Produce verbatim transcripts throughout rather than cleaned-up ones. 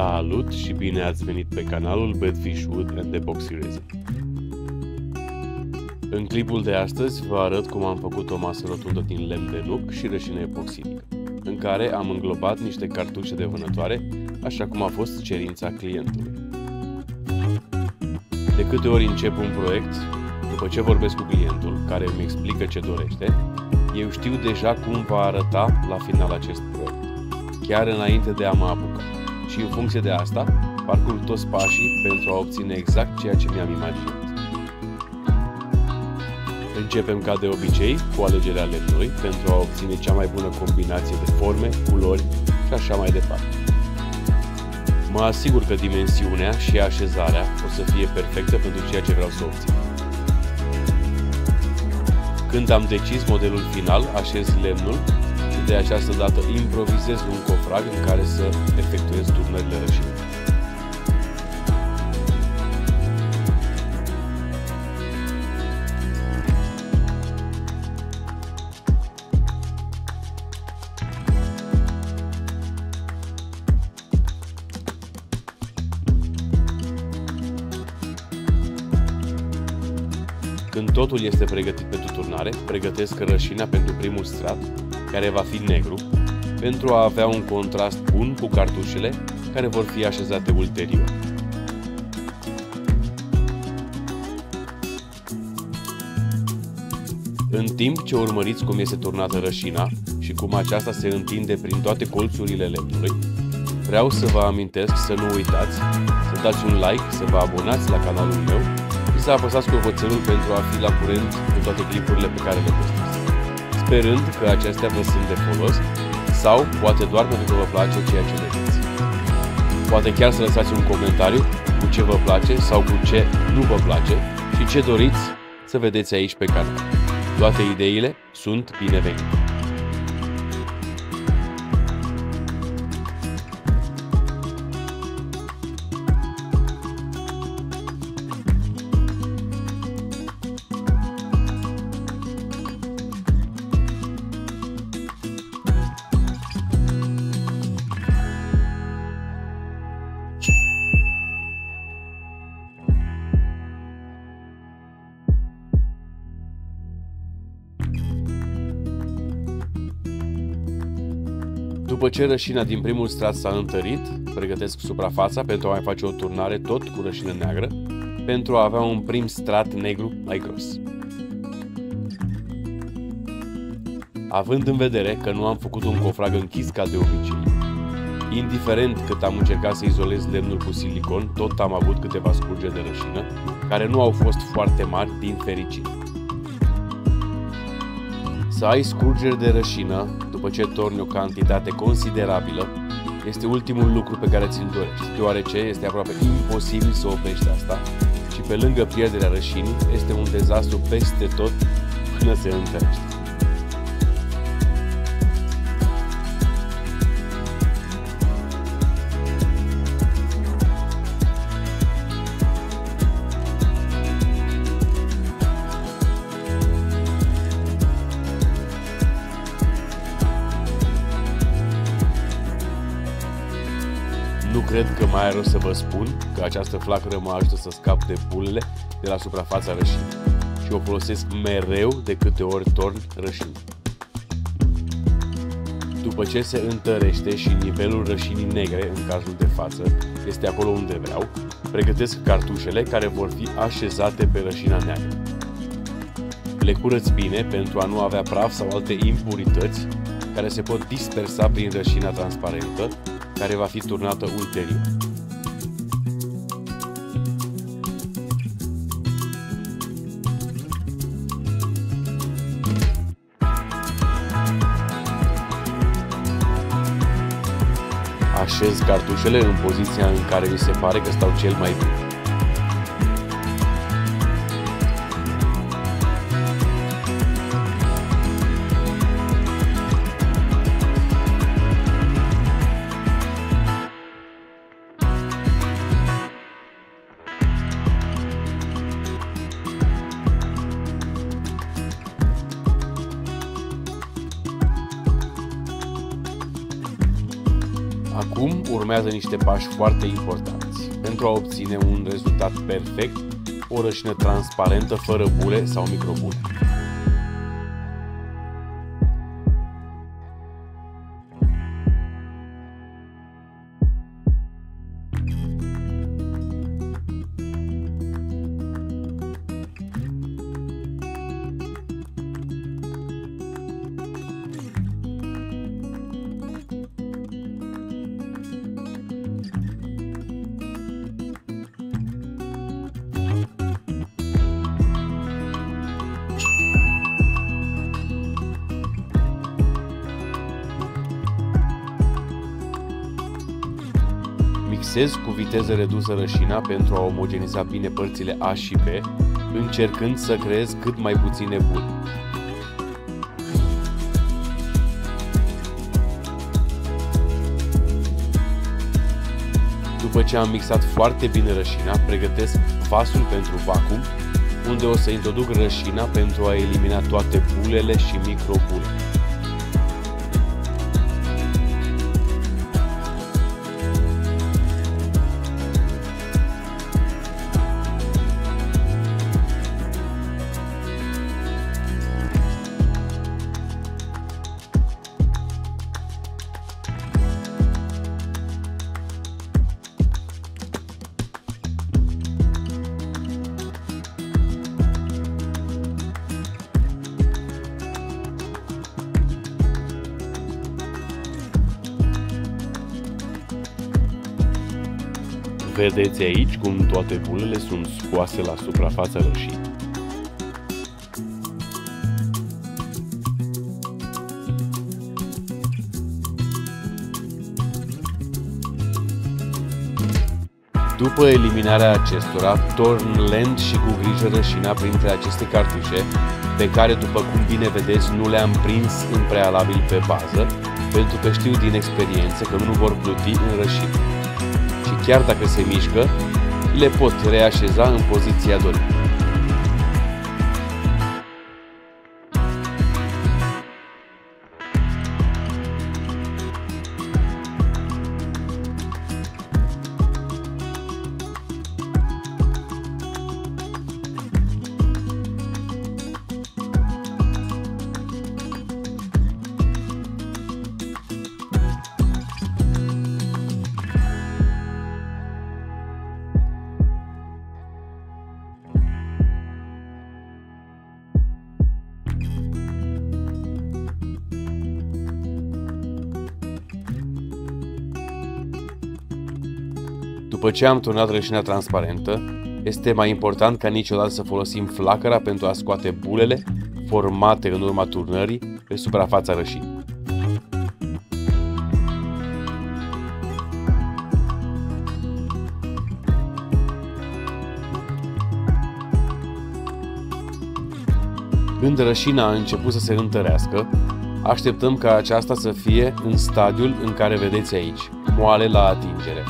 Salut și bine ați venit pe canalul Bedfish Wood and Epoxy Resin. În clipul de astăzi vă arăt cum am făcut o masă rotundă din lemn de nuc și rășină epoxidică, în care am înglobat niște cartușe de vânătoare, așa cum a fost cerința clientului. De câte ori încep un proiect, după ce vorbesc cu clientul, care îmi explică ce dorește, eu știu deja cum va arăta la final acest proiect, chiar înainte de a mă apuca. Și în funcție de asta, parcurg toți pașii pentru a obține exact ceea ce mi-am imaginat. Începem ca de obicei cu alegerea lemnului pentru a obține cea mai bună combinație de forme, culori și așa mai departe. Mă asigur că dimensiunea și așezarea o să fie perfectă pentru ceea ce vreau să obțin. Când am decis modelul final, așez lemnul și de această dată improvizez un cofrag în care să efectuez turnările rășinii. Când totul este pregătit pentru turnare, pregătesc rășina pentru primul strat, care va fi negru, pentru a avea un contrast bun cu cartușele, care vor fi așezate ulterior. În timp ce urmăriți cum este turnată rășina și cum aceasta se întinde prin toate colțurile lemnului, vreau să vă amintesc să nu uitați, să dați un like, să vă abonați la canalul meu, să apăsați clopoțelul pentru a fi la curent cu toate clipurile pe care le postez, sperând că acestea vă sunt de folos sau poate doar pentru că vă place ceea ce vedeți. Poate chiar să lăsați un comentariu cu ce vă place sau cu ce nu vă place și ce doriți să vedeți aici pe canal. Toate ideile sunt binevenite. După ce rășina din primul strat s-a întărit, pregătesc suprafața pentru a mai face o turnare tot cu rășină neagră, pentru a avea un prim strat negru mai gros. Având în vedere că nu am făcut un cofrag închis ca de obicei, indiferent cât am încercat să izolez lemnul cu silicon, tot am avut câteva scurge de rășină, care nu au fost foarte mari din fericire. Să ai scurgeri de rășină după ce torni o cantitate considerabilă este ultimul lucru pe care ți-l dorești, deoarece este aproape imposibil să oprești asta și pe lângă pierderea rășinii este un dezastru peste tot până se întărește. Nu cred că mai are rost să vă spun că această flacără mă ajută să scap de bulele de la suprafața rășinii și o folosesc mereu de câte ori torn rășinii. După ce se întărește și nivelul rășinii negre în cazul de față este acolo unde vreau, pregătesc cartușele care vor fi așezate pe rășina neagră. Le curăț bine pentru a nu avea praf sau alte impurități care se pot dispersa prin rășina transparentă, care va fi turnată ulterior. Așez cartușele în poziția în care mi se pare că stau cel mai bine. Acum urmează niște pași foarte importanți. Pentru a obține un rezultat perfect, o rășină transparentă fără bule sau microbule. Mixez cu viteză redusă rășina pentru a omogeniza bine părțile A și B, încercând să creez cât mai puține bule. După ce am mixat foarte bine rășina, pregătesc vasul pentru vacuum, unde o să introduc rășina pentru a elimina toate bulele și microbulele. Vedeți aici cum toate bulele sunt scoase la suprafața rășinii. După eliminarea acestora, torn lent și cu grijă rășina printre aceste cartușe, pe care, după cum bine vedeți, nu le-am prins în prealabil pe bază, pentru că știu din experiență că nu vor pluti în rășină. Chiar dacă se mișcă, le pot reașeza în poziția dorită. După ce am turnat rășina transparentă, este mai important ca niciodată să folosim flacăra pentru a scoate bulele formate în urma turnării pe suprafața rășinii. Când rășina a început să se întărească, așteptăm ca aceasta să fie în stadiul în care vedeți aici, moale la atingere.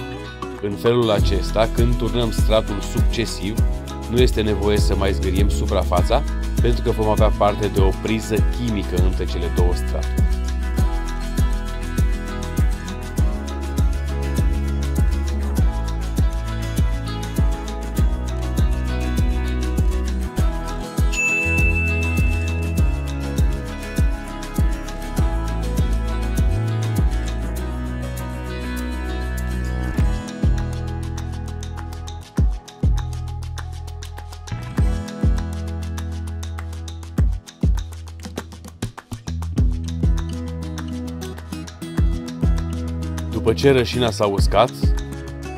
În felul acesta, când turnăm stratul succesiv, nu este nevoie să mai zgâriem suprafața, pentru că vom avea parte de o priză chimică între cele două straturi. După ce rășina s-a uscat,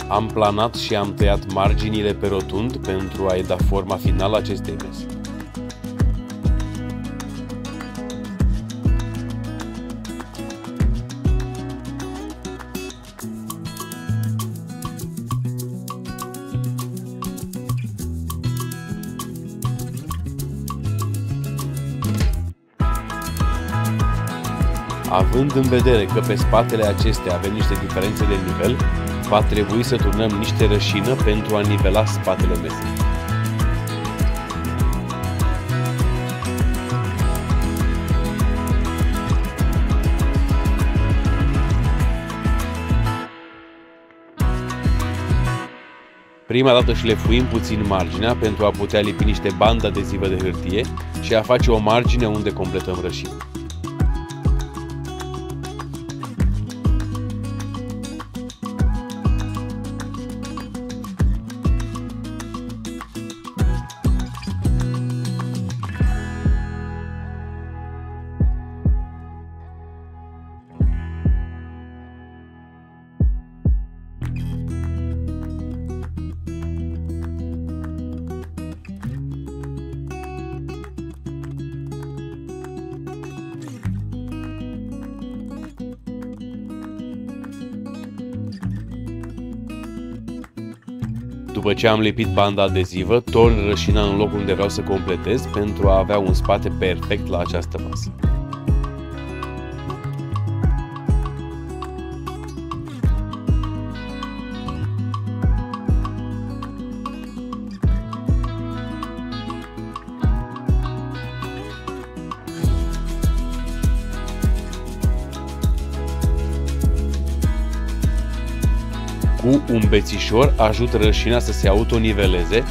am planat și am tăiat marginile pe rotund pentru a-i da forma finală acestei mese. Având în vedere că pe spatele acestea avem niște diferențe de nivel, va trebui să turnăm niște rășină pentru a nivela spatele mesei. Prima dată șlefuim puțin marginea pentru a putea lipi niște bande adezive de hârtie și a face o margine unde completăm rășitul. După ce am lipit banda adezivă, torn rășina în locul unde vreau să completez pentru a avea un spate perfect la această masă. Cu un bețișor ajut rășina să se autoniveleze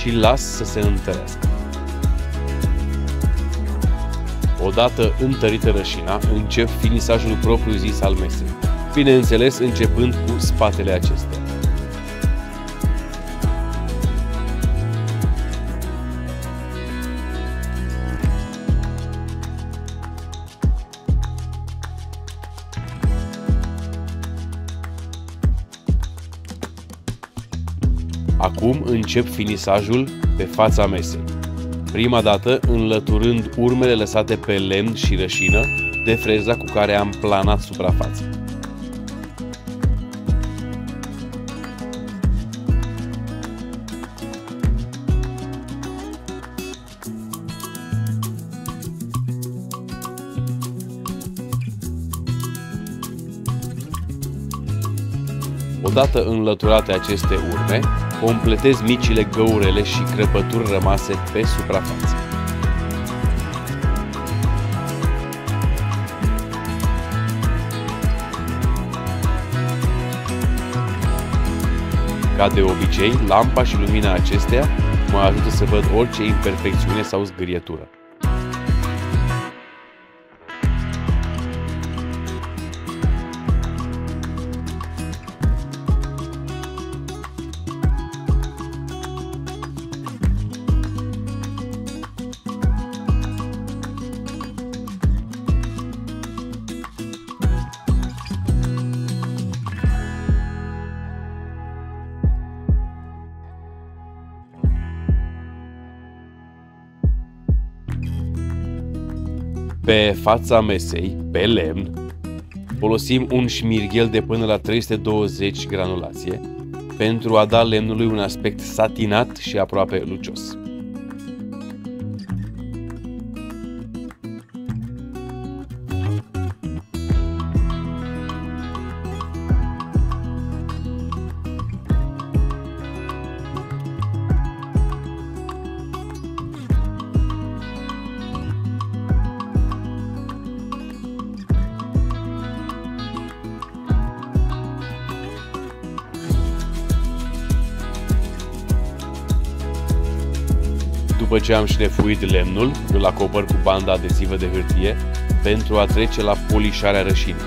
și las să se întărească. Odată întărită rășina, încep finisajul propriu-zis al mesei, bineînțeles începând cu spatele acestea. Acum încep finisajul pe fața mesei. Prima dată înlăturând urmele lăsate pe lemn și rășină de freza cu care am planat suprafața. Odată înlăturate aceste urme, completez micile găurele și crăpături rămase pe suprafață. Ca de obicei, lampa și lumina acesteia mă ajută să văd orice imperfecțiune sau zgârietură. Pe fața mesei, pe lemn, folosim un șmirghel de până la trei sute douăzeci granulație pentru a da lemnului un aspect satinat și aproape lucios. După ce am șlefuit lemnul, îl acopăr cu banda adezivă de hârtie pentru a trece la polișarea rășinii.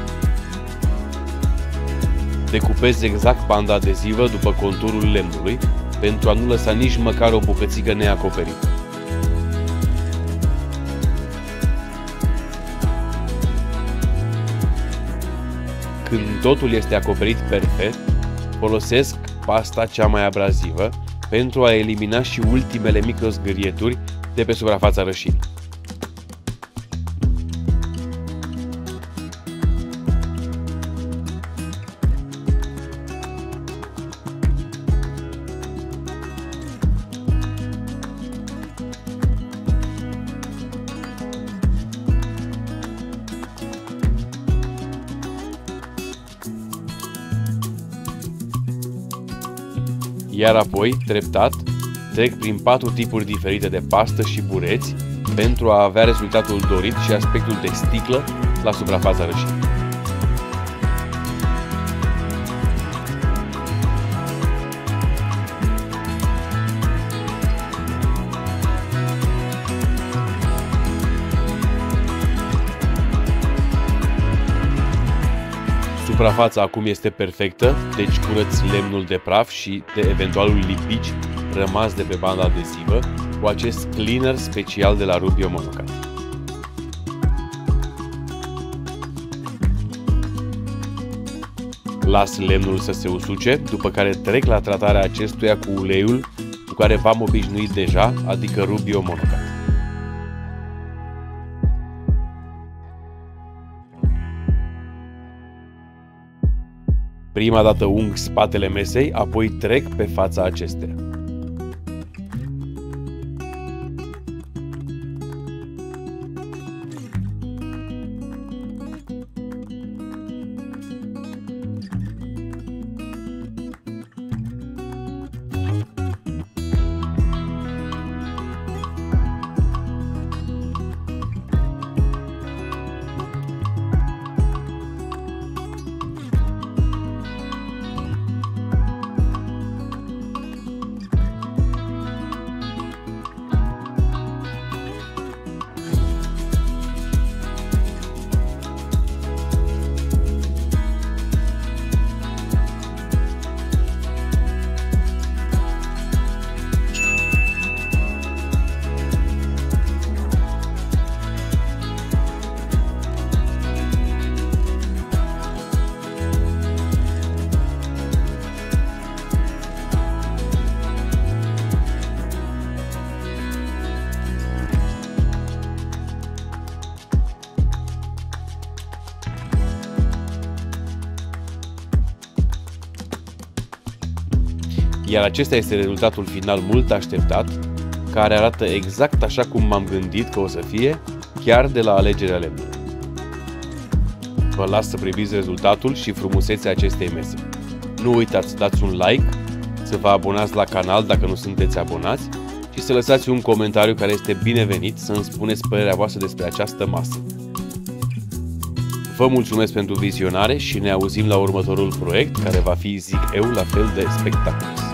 Decupez exact banda adezivă după conturul lemnului pentru a nu lăsa nici măcar o bucățică neacoperită. Când totul este acoperit perfect, folosesc pasta cea mai abrazivă pentru a elimina și ultimele microzgârieturi de pe suprafața rășinii. Iar apoi, treptat, trec prin patru tipuri diferite de pastă și bureți pentru a avea rezultatul dorit și aspectul de sticlă la suprafața rășinii. Suprafața acum este perfectă, deci curăț lemnul de praf și de eventualul lipici rămas de pe banda adezivă cu acest cleaner special de la Rubio Monocat. Las lemnul să se usuce, după care trec la tratarea acestuia cu uleiul cu care v-am obișnuit deja, adică Rubio Monocat. Prima dată ung spatele mesei, apoi trec pe fața acesteia. Iar acesta este rezultatul final mult așteptat, care arată exact așa cum m-am gândit că o să fie, chiar de la alegerea lemnului. Vă las să priviți rezultatul și frumusețea acestei mese. Nu uitați să dați un like, să vă abonați la canal dacă nu sunteți abonați și să lăsați un comentariu care este binevenit să îmi spuneți părerea voastră despre această masă. Vă mulțumesc pentru vizionare și ne auzim la următorul proiect, care va fi, zic eu, la fel de spectaculos.